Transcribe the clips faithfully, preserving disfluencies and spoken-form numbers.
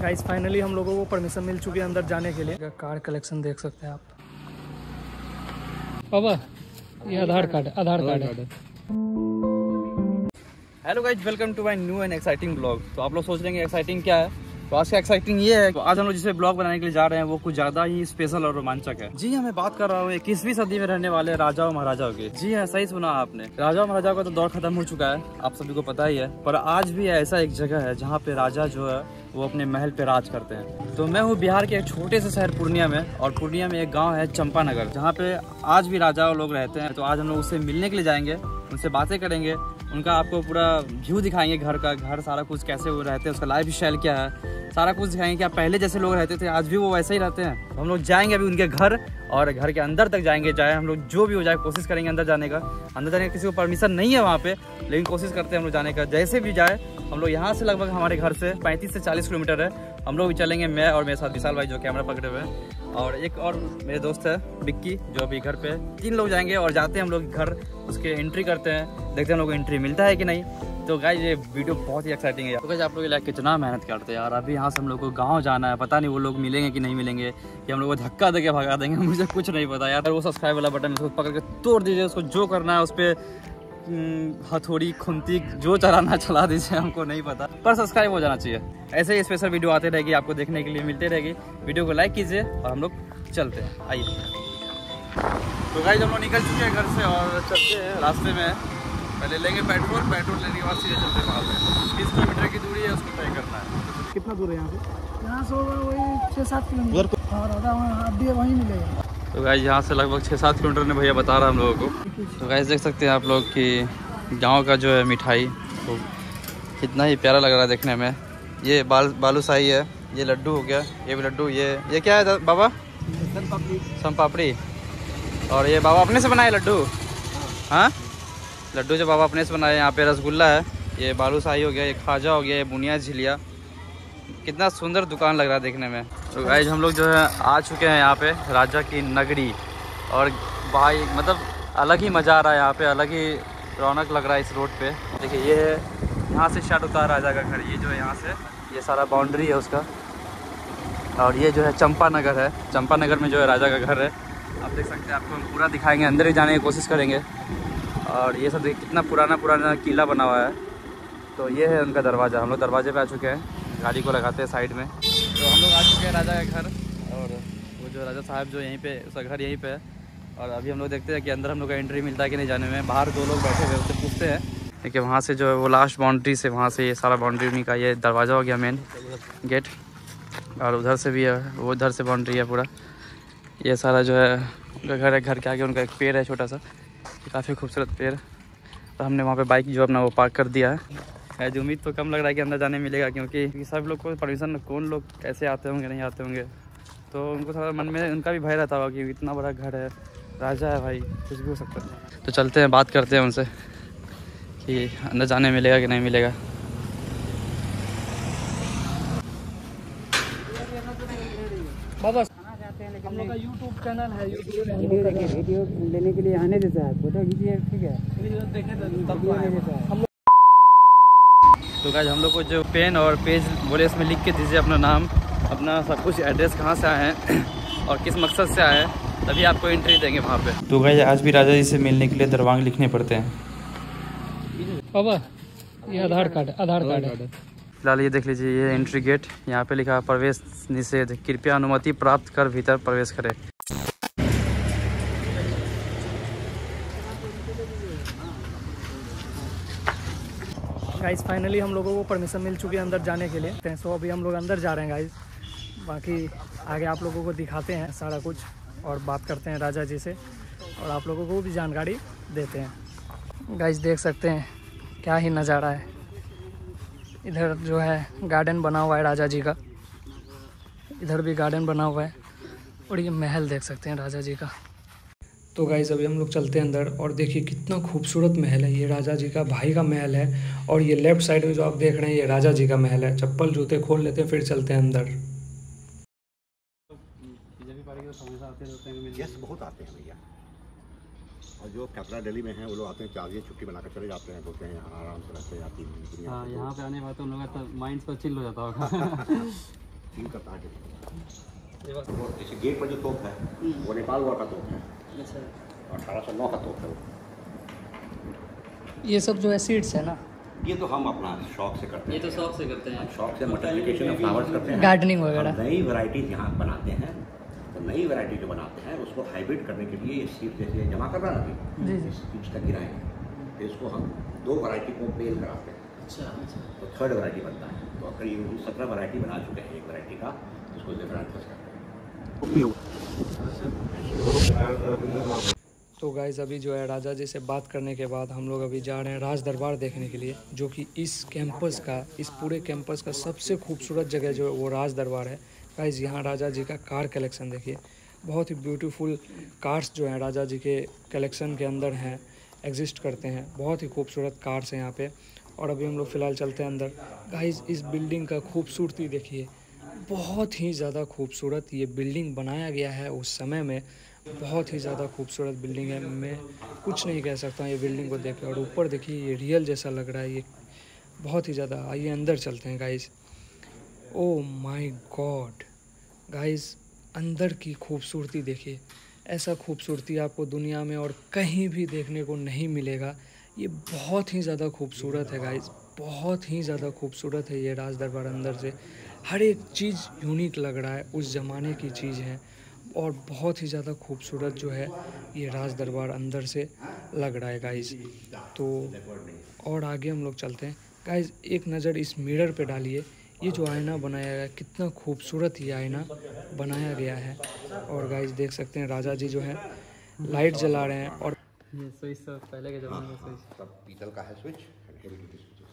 Guys finally हम लोगों को परमिशन मिल चुकी है अंदर जाने के लिए। कार कलेक्शन देख सकते हैं आप। बाबा ये आधार कार्ड आधार कार्ड है। Hello guys welcome to my new and exciting blog. तो आप लोग सोच रहे हैं एक्साइटिंग क्या है, तो आज का एक्साइटिंग ये है तो आज हम लोग जिसे ब्लॉग बनाने के लिए जा रहे हैं वो कुछ ज्यादा ही स्पेशल और रोमांचक है। जी हाँ, मैं बात कर रहा हूँ इक्कीसवीं सदी में रहने वाले राजाओं महाराजाओं की। जी हाँ, सही सुना आपने, राजाओं महाराजाओं का तो दौर खत्म हो चुका है, आप सभी को पता ही है। पर आज भी ऐसा एक जगह है जहाँ पे राजा जो है वो अपने महल पे राज करते हैं। तो मैं हूँ बिहार के एक छोटे से शहर पूर्णिया में, और पूर्णिया में एक गाँव है चंपानगर, जहाँ पे आज भी राजाओं लोग रहते हैं। तो आज हम लोग उससे मिलने के लिए जाएंगे, उनसे बातें करेंगे, उनका आपको पूरा व्यू दिखाएंगे, घर का घर सारा कुछ कैसे वो रहते हैं, उसका लाइफ स्टाइल क्या है, सारा कुछ दिखाएंगे। क्या पहले जैसे लोग रहते थे आज भी वो वैसे ही रहते हैं। हम लोग जाएंगे अभी उनके घर और घर के अंदर तक जाएंगे, चाहे हम लोग जो भी हो जाए कोशिश करेंगे अंदर जाने का। अंदर जाने का किसी को परमिशन नहीं है वहाँ पे, लेकिन कोशिश करते हैं हम लोग जाने का। जैसे भी जाए हम लोग, यहाँ से लगभग हमारे घर से पैंतीस से चालीस किलोमीटर है। हम लोग भी चलेंगे, मैं और मेरे साथ विशाल भाई जो कैमरा पकड़े हुए हैं, और एक और मेरे दोस्त है विक्की जो अभी घर पे। तीन लोग जाएंगे और जाते हैं हम लोग घर, उसके एंट्री करते हैं, देखते हैं हम लोग एंट्री मिलता है कि नहीं। तो गाइस ये वीडियो बहुत ही एक्साइटिंग है। तो गाइस आप लोग लाइक कितना मेहनत करते हैं यार। अभी यहाँ से हम लोग को गाँव जाना है, पता नहीं वो लोग मिलेंगे कि नहीं मिलेंगे, कि हम लोग को धक्का देके भगा देंगे, मुझे कुछ नहीं पता यार। वो सब्सक्राइब वाला बटन उसको पकड़ के तोड़ दीजिए, उसको जो करना है उस पर हथौड़ी खुंती जो चलाना चला दीजिए, हमको नहीं पता, पर सब्सक्राइब हो जाना चाहिए। ऐसे ही स्पेशल वीडियो आते रहेगी, आपको देखने के लिए मिलते रहेगी। वीडियो को लाइक कीजिए और हम लोग चलते हैं, आइए। तो गाइस हम लोग निकल चुके हैं घर से और चलते हैं। रास्ते में पहले लेंगे पेट्रोल, पेट्रोल लेने के बाद सीधे चलते हैं। तीस किलोमीटर की दूरी है, उसको तय करना है। कितना दूर है यहाँ से? यहाँ से होगा वही छः सात किलोमीटर वहीं मिलेगा। तो गाइस यहाँ से लगभग छः सात किलोमीटर ने भैया बता रहा हम लोगों को। तो गाइस देख सकते हैं आप लोग कि गांव का जो है मिठाई तो कितना ही प्यारा लग रहा है देखने में। ये बाल बालूशाही है, ये लड्डू हो गया, ये भी लड्डू, ये ये क्या है बाबा? सोनपापड़ी। और ये बाबा अपने से बनाए लड्डू? हाँ, लड्डू जो बाबा अपने से बनाए। यहाँ पे रसगुल्ला है, ये बालूशाही हो गया, ये खाजा हो गया, ये बुनिया झिलिया। कितना सुंदर दुकान लग रहा है देखने में। तो गाइस हम लोग जो है आ चुके हैं यहाँ पे राजा की नगरी, और भाई मतलब अलग ही मज़ा आ रहा है यहाँ पे, अलग ही रौनक लग रहा है इस रोड पे। देखिए ये है, यहाँ से स्टार्ट होता है राजा का घर। ये जो है यहाँ से ये सारा बाउंड्री है उसका, और ये जो है चंपानगर है। चंपानगर में जो है राजा का घर है, आप देख सकते हैं। आपको हम पूरा दिखाएँगे, अंदर ही जाने की कोशिश करेंगे। और ये सब देखिए कितना पुराना पुराना किला बना हुआ है। तो ये है उनका दरवाज़ा। हम लोग दरवाजे पर आ चुके हैं, गाड़ी को लगाते हैं साइड में। तो हम लोग आ चुके हैं राजा का घर, और वो जो राजा साहब जो यहीं पे उसका घर यहीं पे है। और अभी हम लोग देखते हैं कि अंदर हम लोग का एंट्री मिलता है कि नहीं। जाने में बाहर दो लोग बैठे हुए उससे पूछते हैं, देखिए वहाँ से जो है वो लास्ट बाउंड्री से वहाँ से ये सारा बाउंड्री नहीं का ये दरवाज़ा हो गया मेन गेट, और उधर से भी है वो, उधर से बाउंड्री है पूरा। ये सारा जो है उनका घर है। घर के आगे उनका एक पेड़ है छोटा सा, काफ़ी खूबसूरत पेड़। और हमने वहाँ पर बाइक जो अपना वो पार्क कर दिया है। ऐसी उम्मीद तो कम लग रहा है कि अंदर जाने मिलेगा, क्योंकि सब लोग को परमिशन, कौन लोग कैसे आते होंगे नहीं आते होंगे, तो उनको थोड़ा मन में उनका भी भय रहता होगा कि इतना बड़ा घर है, राजा है भाई, कुछ भी हो सकता है। तो चलते हैं, बात करते हैं उनसे कि अंदर जाने मिलेगा कि नहीं मिलेगा। बाबा हम लोग का यूट्यूब चैनल है, वीडियो लेने के लिए आने देता है, फोटो खींचिए ठीक है। तो गाइस हम लोग को जो पेन और पेज बोले इसमें लिख के दीजिए अपना नाम, अपना सब कुछ, एड्रेस, कहाँ से आए हैं और किस मकसद से आए हैं, तभी आपको एंट्री देंगे वहाँ पे। तो गाइस आज भी राजा जी से मिलने के लिए दरवांग लिखने पड़ते हैं। बाबा ये आधार कार्ड आधार कार्ड है। फिलहाल ये देख लीजिए, ये एंट्री गेट, यहाँ पे लिखा प्रवेश निषेध, कृपया अनुमति प्राप्त कर भीतर प्रवेश करें। गाइस फाइनली हम लोगों को परमिशन मिल चुकी है अंदर जाने के लिए, तो अभी हम लोग अंदर जा रहे हैं गाइस। बाकी आगे आप लोगों को दिखाते हैं सारा कुछ, और बात करते हैं राजा जी से, और आप लोगों को भी जानकारी देते हैं। गाइस देख सकते हैं क्या ही नज़ारा है। इधर जो है गार्डन बना हुआ है राजा जी का, इधर भी गार्डन बना हुआ है, और ये महल देख सकते हैं राजा जी का। तो गाइस अभी हम लोग चलते हैं अंदर, और देखिए कितना खूबसूरत महल है। ये राजा जी का भाई का महल है, और ये लेफ्ट साइड में जो आप देख रहे हैं ये राजा जी का महल है। चप्पल जूते खोल लेते हैं, फिर चलते हैं अंदर। यस बहुत आते हैं भैया, और जो कपड़ा दिल्ली में है वो लोग आते हैं, चार दिन छुट्टी बनाकर चले जाते हैं, बोलते हैं यहाँ आराम से रहते हैं। यहाँ पे आने के बाद तो उन लोगों का माइंड चिल हो जाता होगा। इनका ताज इस गेट पर जो तोप है वो नेपाल वाला का तोप है, अठारह सौ नौ का तोप है वो। ये सब जो है सीड्स है ना, ये तो हम अपना शौक से करते हैं, ये तो शौक से करते हैं, शौक से मल्टीप्लिकेशन ऑफ फ्लावर्स करते हैं, गार्डनिंग वगैरह। नई वैरायटीज यहाँ बनाते हैं, तो नई वैरायटी जो बनाते हैं उसको हाइब्रिड करने के लिए ये सीड जैसे जमा कर रहा है ना, सीड्स का गिराएंगे, इसको हम दो वैरायटी को पेल कराते हैं, अच्छा अच्छा, तो थर्ड वैरायटी बनता है। तो करीब सत्रह वैरायटी बना चुके हैं एक वैरायटी का, उसको डिफरेंट। तो गाइज़ अभी जो है राजा जी से बात करने के बाद हम लोग अभी जा रहे हैं राज दरबार देखने के लिए, जो कि इस कैंपस का, इस पूरे कैंपस का सबसे खूबसूरत जगह जो है वो राज दरबार है। गाइज़ यहाँ राजा जी का कार कलेक्शन देखिए, बहुत ही ब्यूटीफुल कार्स जो हैं राजा जी के कलेक्शन के अंदर हैं, एग्जिस्ट करते हैं, बहुत ही खूबसूरत कार्स हैं यहाँ पर। और अभी हम लोग फ़िलहाल चलते हैं अंदर। गाइज़ इस बिल्डिंग का खूबसूरती देखिए, बहुत ही ज़्यादा खूबसूरत ये बिल्डिंग बनाया गया है उस समय में, बहुत ही ज़्यादा खूबसूरत बिल्डिंग है, मैं कुछ नहीं कह सकता हूँ ये बिल्डिंग को देख के। और ऊपर देखिए ये रियल जैसा लग रहा है, ये बहुत ही ज़्यादा। आइए अंदर चलते हैं guys. Oh my god guys, अंदर की खूबसूरती देखिए, ऐसा खूबसूरती आपको दुनिया में और कहीं भी देखने को नहीं मिलेगा, ये बहुत ही ज़्यादा खूबसूरत है गाइस, बहुत ही ज़्यादा खूबसूरत है ये राज दरबार। अंदर से हर एक चीज़ यूनिक लग रहा है, उस ज़माने की चीज़ है और बहुत ही ज़्यादा खूबसूरत जो है ये राज दरबार अंदर से लग रहा है गाइज़। तो और आगे हम लोग चलते हैं। गाइज़ एक नज़र इस मिरर पे डालिए, ये जो आईना बनाया गया, कितना खूबसूरत ये आईना बनाया गया है। और गाइज़ देख सकते हैं राजा जी जो है लाइट जला रहे हैं। और ये स्विच पहले के ज़माने में स्विच पीतल का है, स्विच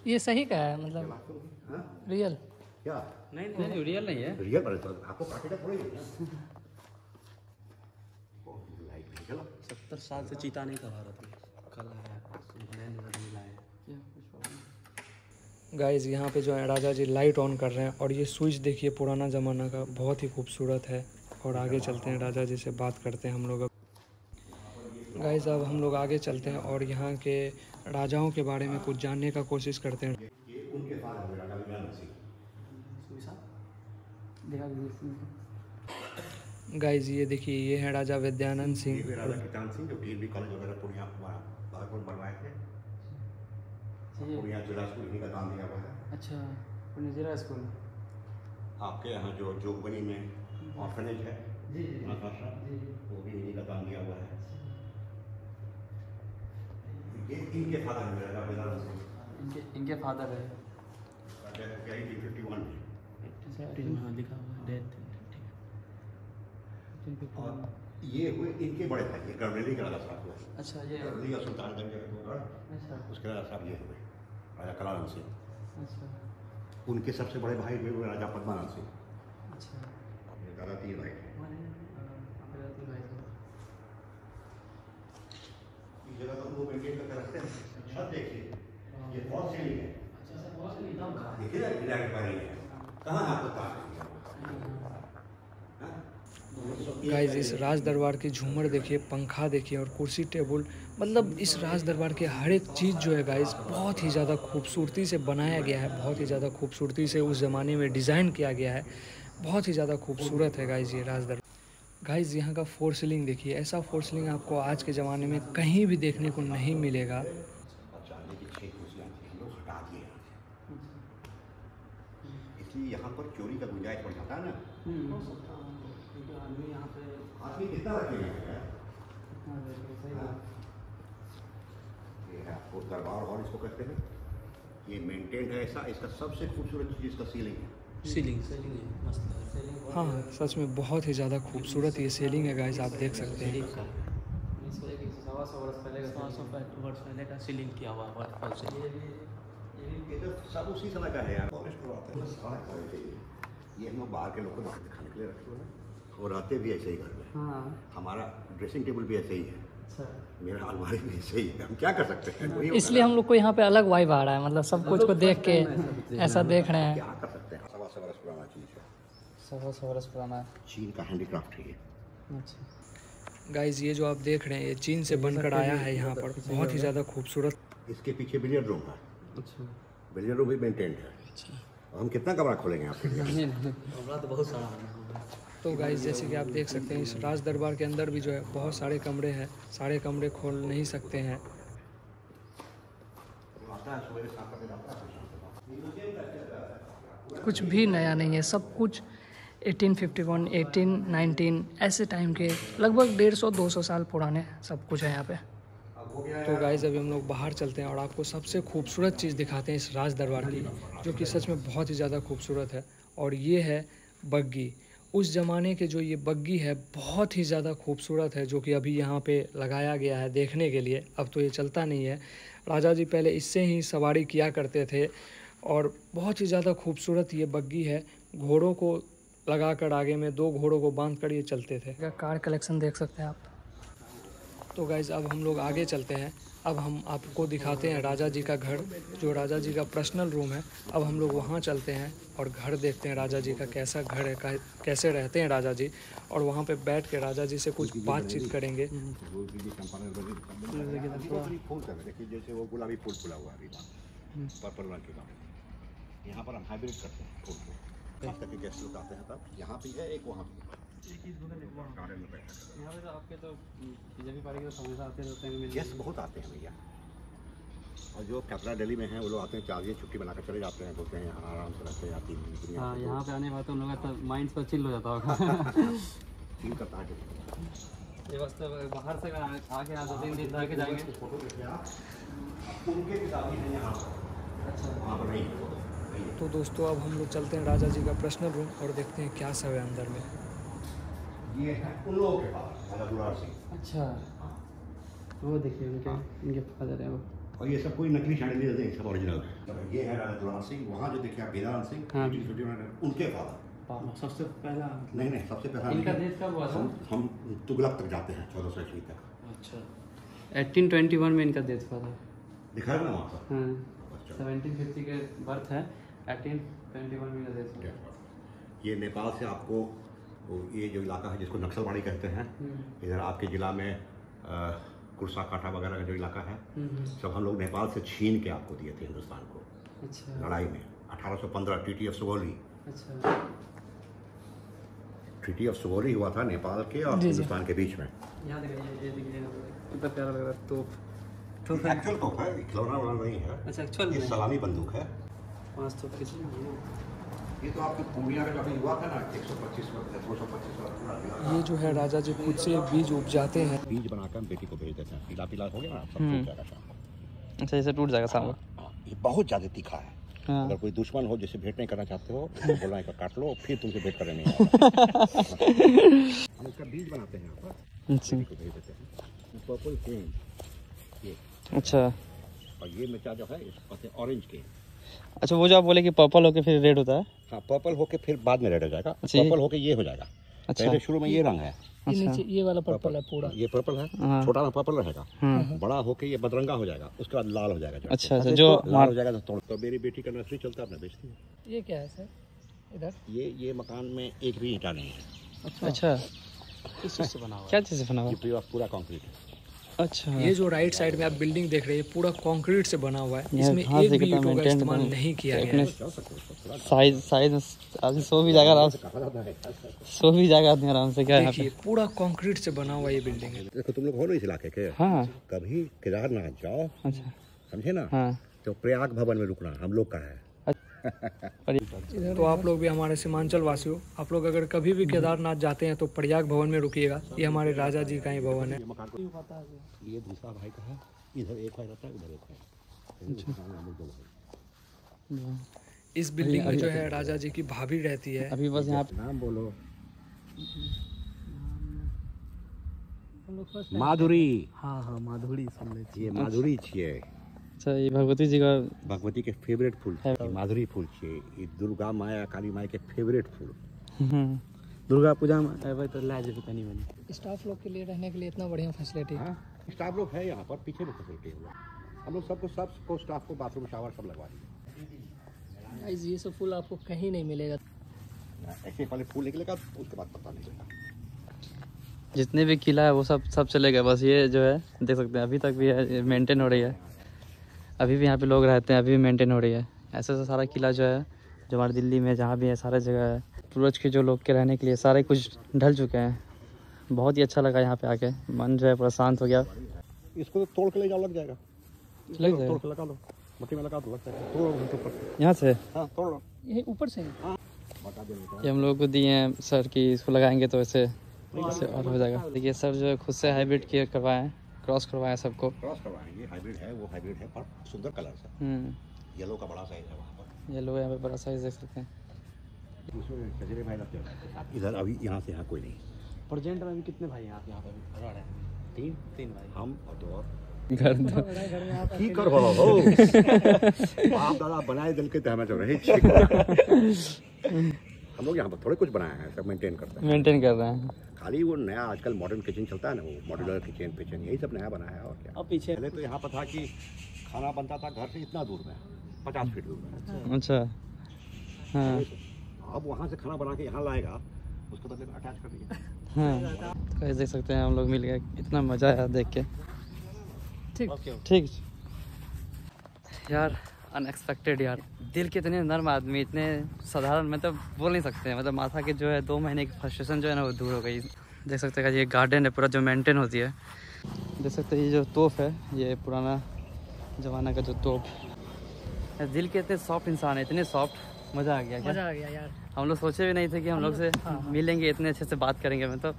ये सही का है, मतलब रियल क्या नहीं, रियल नहीं है, रियल आपको सत्तर साल से चीता नहीं कहा रहा था। गाइज यहाँ पे जो है राजा जी लाइट ऑन कर रहे हैं, और ये स्विच देखिए पुराना ज़माना का, बहुत ही खूबसूरत है। और आगे चलते हैं, राजा जी से बात करते हैं हम लोग। गाइज अब हम लोग आगे चलते हैं और यहाँ के राजाओं के बारे में कुछ जानने का कोशिश करते हैं। गाइज ये देखिए, ये है राजा विद्यानंद सिंह, जो डीएवी कॉलेज वगैरह पूर्णिया बनवाए थे, पूर्णिया जिला स्कूल इन्हीं का नाम दिया हुआ है। अच्छा, पूर्णिया जिला स्कूल आपके यहाँ जो जोगबनी में ऑर्फनेज है, जी जी वो भी इन्हीं का नाम दिया हुआ है। ये इनके फादर है राजा विद्यानंद सिंह, इनके इनके फादर है इक्यावन लिखा हुआ है डेथ। और ये हुए इनके बड़े भाई, गढ़वेली के राजा साहब हुए, अच्छा ये गढ़वेली का सुल्तानगंज का, अच्छा उसके राजा साहब ये हुए राजा कलानंद सिंह, अच्छा उनके सबसे बड़े भाई हुए राजा पद्मानंद सिंह, अच्छा दादा तीन भाई जगह तो वो मेंटेन करके रखते हैं। छत देखिए, ये बहुत सीढ़ी है, अच्छा सर बहुत सीढ़ी दम का देखिए ना, गिरा के पानी है कहाँ आपको पानी। गाइज इस राज दरबार की झूमर देखिए, पंखा देखिए, और कुर्सी टेबल, मतलब इस राज दरबार के हर एक चीज़ जो है गाइज बहुत ही ज़्यादा खूबसूरती से बनाया गया है, बहुत ही ज़्यादा खूबसूरती से उस ज़माने में डिज़ाइन किया गया है, बहुत ही ज़्यादा खूबसूरत है गाइज ये राज दरबार। गाइज यहाँ का फोर सीलिंग देखिए, ऐसा फोर सीलिंग आपको आज के ज़माने में कहीं भी देखने को नहीं मिलेगा। यहाँ पर चोरी का गुंजाइश बढ़ जाता है ना, यहाँ पे आदमी कितना रखेगा, ये आपको दरबार हॉल इसको कहते हैं, ये मेंटेन है ऐसा। इसका सबसे खूबसूरत चीज़ इसका सीलिंग है, सीलिंग सीलिंग है मस्त, हाँ सच में बहुत ही ज़्यादा खूबसूरत ये सीलिंग है गाइस, आप देख सकते हैं। सवा सौ वर्ष पहले का सवा सौ वर्ष पहले का सीलिंग किया हुआ वर्क से, ये तो सब उसी समय का है यार, ये हम बाहर के लोग को बाहर दिखाने के लिए रखे हुए हैं, और रहते भी ऐसे ही घर में, हाँ। हमारा ड्रेसिंग टेबल भी ऐसे ही है, अच्छा मेरा अलमारी भी ऐसे ही है, हम क्या कर सकते हैं, इसलिए हम लोग को यहाँ पे अलग वाइब आ रहा है, मतलब सब कुछ को देख के ऐसा देख रहे हैं, क्या कर सकते हैं। सवा सौ वर्ष पुराना चीज़ है, सवा सौ वर्ष पुराना चीन का हैंडीक्राफ्ट है ये। अच्छा गाइज ये जो आप देख रहे हैं ये चीन से बनकर आया है, यहाँ पर बहुत ही ज़्यादा खूबसूरत। इसके पीछे बिलियर्ड रूम है, अच्छा बिलियर्ड रूम भी मेंटेन्ड है, हम कितना कमरा खोलेंगे आपके लिए? कमरा तो बहुत सारा है। तो गाइस जैसे कि आप देख सकते हैं इस राज दरबार के अंदर भी जो है बहुत सारे कमरे हैं, सारे कमरे खोल नहीं सकते हैं। कुछ भी नया नहीं है, सब कुछ अठारह सौ इक्यावन, अठारह सौ उन्नीस ऐसे टाइम के लगभग डेढ़ सौ दो सौ साल पुराने सब कुछ है यहाँ पे। तो गाइस अभी हम लोग बाहर चलते हैं और आपको सबसे खूबसूरत चीज़ दिखाते हैं इस राज दरबार की, जो कि सच में बहुत ही ज़्यादा खूबसूरत है। और ये है बग्गी, उस ज़माने के जो ये बग्गी है बहुत ही ज़्यादा खूबसूरत है, जो कि अभी यहाँ पे लगाया गया है देखने के लिए। अब तो ये चलता नहीं है, राजा जी पहले इससे ही सवारी किया करते थे और बहुत ही ज़्यादा खूबसूरत ये बग्गी है। घोड़ों को लगा कर आगे में दो घोड़ों को बांध कर ये चलते थे। कार कलेक्शन देख सकते हैं आप। तो गाइज़ अब हम लोग आगे चलते हैं, अब हम आपको दिखाते हैं राजा जी का घर, जो राजा जी का पर्सनल रूम है। अब हम लोग वहाँ चलते हैं और घर देखते हैं राजा जी का, कैसा घर है, कैसे रहते हैं राजा जी, और वहाँ पे बैठ के राजा जी से कुछ बातचीत करेंगे। यहाँ पे तो आपके तो बीजेपी पार्टी के तो समस्या आते रहते हैं। यस, बहुत आते हैं भैया, और जो कपड़ा दिल्ली में है वो लोग आते हैं, चार दिन छुट्टी बनाकर चले जाते हैं, बोलते हैं यहाँ आराम से रहते हैं। तीन दिन हाँ यहाँ पे आने वाले उन लोगों का माइंड पर चिल हो जाता होगा। फील करता है ये बस, तो बाहर से आके दो तीन दिन रह के जाएंगे। तो दोस्तों अब हम लोग चलते हैं राजा जी का पर्सनल रूम और देखते हैं क्या सब है अंदर में। ये है उन लोगों के पास। अच्छा, वो देखिए उनके उनके फादर है वो। और ये सब कोई नकली शादी नहीं, सब ओरिजिनल है। ये है राजा दुलार सिंह, वहाँ जो देखिए आप वेदांत सिंह उनके फादर। सबसे पहला नहीं नहीं सबसे पहला इनका डेट कब हुआ? हम हम तुगलक तक जाते हैं, चौदह सौ ईस्वी तक। अच्छा, अठारह सौ इक्कीस में इनका डेट हुआ था, दिखा ना वहाँ पर। हाँ, सेवनटीन फिफ्टी के बर्थ है, अठारह सौ इक्कीस में इनका डेट हुआ। ये नेपाल से आपको ये जो इलाका है जिसको नक्सलवाड़ी कहते हैं, इधर आपके ज़िला में कुर्सा काठा वगैरह का जो इलाका है, सब हम लोग नेपाल से छीन के आपको दिए थे हिंदुस्तान को। अच्छा। लड़ाई में अठारह सौ पंद्रह ट्रीटी ऑफ सुगौली। अच्छा। ट्रीटी ऑफ सुगौली हुआ था नेपाल के और हिंदुस्तान के बीच में। याद है सलामी बंदूक है। ये तो आपके पूर्णिया में कभी हुआ था ना, एक सौ पच्चीस, दो सौ पच्चीस। ये जो है राजा जी खुद से बीज उपजाते हैं, बीज बनाकर बेटी को भेज देते हैं। पीला पीला हो गया ना, सब टूट जाएगा शाम को। अच्छा, इसे टूट जाएगा शाम को। ये बहुत ज़्यादा तीखा है। हाँ। अगर कोई दुश्मन हो जिसे भेंट नहीं करना चाहते हो, बोलना है काट लो, फिर तुमसे भेंट करने नहीं आएगा। हम इसका बीज बनाते हैं यहाँ पर, इसको भेज देते हैं। Purple cane. अच्छा। और ये मिर्चा जो है ऑरेंज के। अच्छा, वो जो आप बोले कि पर्पल होके फिर रेड होता है। हाँ, पर्पल होके फिर बाद में रेड हो जाएगा। पर्पल होके ये हो जाएगा। अच्छा, पहले शुरू में ये रंग है। अच्छा, ये, ये वाला पर्पल है पूरा, ये पर्पल है। छोटा ना पर्पल रहेगा, बड़ा होके ये बदरंगा हो जाएगा, उसके बाद लाल हो जाएगा। अच्छा, जो लाल हो जाएगा तो मेरी बेटी का नर्सरी चलता है, अपना बेचती है। ये क्या है सर इधर? ये ये मकान में एक भी ईंटा नहीं है। अच्छा, क्या चीज़ से बना हुआ? पूरा कंक्रीट है। अच्छा, ये जो राइट साइड में आप बिल्डिंग देख रहे हैं पूरा कंक्रीट से बना हुआ है, इसमें एक भी ईंटों का इस्तेमाल नहीं किया गया है। साइज साइज आदमी सो भी जाएगा आराम से, सो भी जाएगा आदमी आराम से। क्या देखिए, पूरा कंक्रीट से बना हुआ ये बिल्डिंग है। देखो तुम लोग हो ना इस इलाके के, कभी केदारनाथ जाओ, समझे ना, तो प्रयाग भवन में रुकना हम लोग का है। तो आप लोग भी हमारे सीमांचल वासियों, आप लोग अगर कभी भी केदारनाथ जाते हैं तो प्रयाग भवन में रुकिएगा। ये हमारे राजा जी का ही भवन है। ये दूसरा भाई का है, इधर एक भाई रहता है, उधर एक है। इस बिल्डिंग में जो है राजा जी की भाभी रहती है। अभी बस यहाँ नाम बोलो, माधुरी। हाँ हाँ, माधुरी सुन लेती है, माधुरी छिए। अच्छा, ये भगवती जी का, भगवती के फेवरेट फूल है माधुरी फूल। ये दुर्गा माया, काली माया के फेवरेट फूल। दुर्गा पूजा में तो लाज भी नहीं बनी। स्टाफ लोग के लिए रहने के लिए इतना बढ़िया फैसिलिटी है। स्टाफ लोग है यहाँ पर, पीछे भी फैसिलिटी हुआ। हम लोग सबको सबको स्टाफ को बाथरूम शावर सब लगवा दिए। ये सब फूल आपको कहीं नहीं मिलेगा। ऐसे पहले फूल निकलेगा, उसके बाद पता निकलेगा। जितने भी किला है वो सब सब चलेगा, बस ये जो है देख सकते हैं अभी तक भी है, मेनटेन हो रही है। अभी भी यहाँ पे लोग रहते हैं, अभी भी मेंटेन हो रही है। ऐसा सा सारा किला जो है जो हमारे दिल्ली में जहाँ भी है सारा जगह है। पूर्वज के जो लोग के रहने के लिए सारे कुछ ढल चुके हैं। बहुत ही अच्छा लगा यहाँ पे आके, मन जो है पूरा शांत हो गया। इसको तो तोड़ के ले जाओ, लग जाएगा, लग जाएगा, तोड़ के लगा लो, मट्टी में लगा दो, लग जाएगा। तोड़ लो ऊपर से, यहाँ से, हाँ तोड़ लो, ये ऊपर से। ये हम लोगों को दिए हैं सर की, इसको लगाएंगे तो ऐसे ऐसे और हो जाएगा। देखिए सर जो है खुद से हाइब्रिड किए करवाए हैं, क्रॉस करवाया सबको, क्रॉस करवाएंगे। ये हाइब्रिड है, वो हाइब्रिड है पर सुंदर कलर से। हम्म, येलो का बड़ा साइज है वहाँ पर, येलो यहाँ पे बड़ा साइज देख सकते हैं। इधर अभी यहाँ से यहाँ कोई नहीं। प्रेजेंट में अभी कितने भाई हैं आप यहाँ पर? तीन तीन भाई, हम और दो और। घर की कर वाला हो बाप दादा बनाए दिल के तहमत हो रही। हम लोग यहाँ पर थोड़े कुछ बनाए हैं, सब मेंटेन करते हैं, मेंटेन कर रहे हैं। खाली वो नया आजकल मॉडर्न किचन चलता है ना, वो मॉड्यूलर किचन पिचन यही सब नया बनाया है। और क्या, अब पीछे पहले तो यहाँ पर था कि खाना बनता था घर से इतना दूर में, पचास फीट दूर में। अच्छा, हाँ। अब वहाँ से खाना बना के यहाँ लाएगा, उसको तो अटैच कर दिया। हाँ, तो देख सकते हैं हम लोग मिल गए, इतना मज़ा आया देख के। ठीक ठीक यार, अनएक्सपेक्टेड यार। दिल के इतने नर्म आदमी, इतने साधारण, मतलब बोल नहीं सकते हैं। मतलब माथा के जो है दो महीने की फ्रस्ट्रेशन जो है ना वो दूर हो गई। देख सकते हैं ये गार्डन है पूरा जो मेंटेन होती है। देख सकते हैं ये जो तोप है, ये पुराना ज़माना का जो तोप। दिल के इतने सॉफ्ट इंसान है, इतने सॉफ्ट। मज़ा आ गया, मज़ा आ गया यार। हम लोग सोचे भी नहीं थे कि हम लोग से मिलेंगे, इतने अच्छे से बात करेंगे। मतलब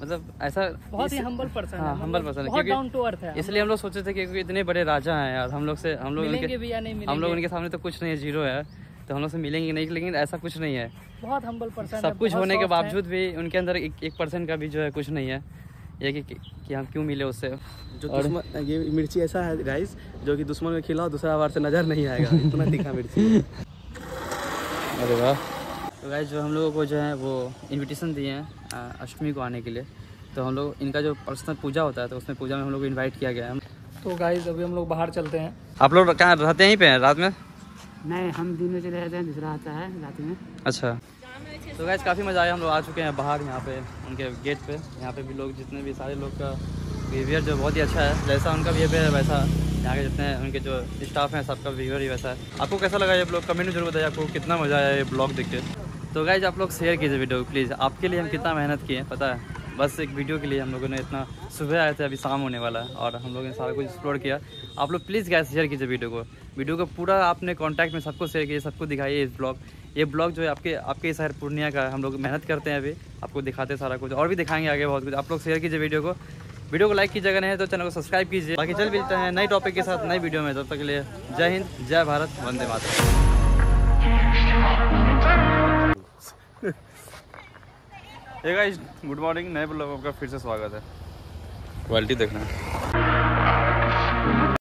मतलब ऐसा बहुत ही हम्बल पर्सन है, हम्बल पर्सन है, बहुत डाउन टू अर्थ है। इसलिए हम लोग सोचे थे कि क्योंकि इतने बड़े राजा हैं यार, हम लोग से हम लोग उनके भी या नहीं मिलेंगे। हम लोग उनके सामने तो कुछ नहीं है, जीरो है, तो हम लोग से मिलेंगे नहीं। लेकिन ऐसा कुछ नहीं है, बहुत हम्बल पर्सन है। सब कुछ होने के बावजूद भी उनके अंदर एक परसेंट का भी जो है कुछ नहीं है। ये कि, कि हम क्यों मिले उससे। जो दुश्मन, ये मिर्ची ऐसा है राइस जो कि दुश्मन में खिलाओ दूसरा बार से नजर नहीं आएगा, इतना तीखा मिर्ची। अरे वाह। तो गाइस जो हम लोगों को जो है वो इनविटेशन दिए हैं अष्टमी को आने के लिए, तो हम लोग इनका जो पर्सनल पूजा होता है तो उसमें पूजा में हम लोग को इन्वाइट किया गया है। तो गाइस अभी हम लोग बाहर चलते हैं। आप लोग कहाँ रहते हैं, यहीं पे हैं रात में? नहीं, हम दिन में चले रहते हैं, दूसरा आता है रात में। अच्छा, तो गाइस काफ़ी मज़ा आया। हम लोग आ चुके हैं बाहर, यहाँ पे उनके गेट पर। यहाँ पर भी लोग, जितने भी सारे लोग का बिहेवियर जो बहुत ही अच्छा है। जैसा उनका बिहेवियर है वैसा यहाँ के जितने उनके जो स्टाफ हैं सबका बिहेवियर ही वैसा है। आपको कैसा लगा ये ब्लॉग, कमेंट में जरूर बताइए। आपको कितना मज़ा आया ये ब्लॉग देख के। तो गाइज आप लोग शेयर कीजिए वीडियो को प्लीज़। आपके लिए हम कितना मेहनत किए हैं पता है, बस एक वीडियो के लिए हम लोगों ने इतना। सुबह आए थे, अभी शाम होने वाला है और हम लोगों ने सारा कुछ एक्सप्लोर किया। आप लोग प्लीज़ गाइज शेयर कीजिए वीडियो को, वीडियो को पूरा अपने कॉन्टैक्ट में सबको शेयर कीजिए, सबको दिखाइए। इस ब्लॉग ये ब्लॉग जो है आपके आपके शहर पूर्णिया का, हम लोग मेहनत करते हैं। अभी आपको दिखाते हैं सारा कुछ, और भी दिखाएंगे आगे बहुत कुछ। आप लोग शेयर कीजिए वीडियो को, वीडियो को लाइक कीजिएगा नहीं तो चैनल को सब्सक्राइब कीजिए। बाकी चल मिलते हैं नए टॉपिक के साथ नई वीडियो में। तब तक के लिए जय हिंद, जय भारत, वंदे मातरम। हे गाइस, गुड मॉर्निंग, नए ब्लॉग में आपका फिर से स्वागत है। क्वालिटी देखना।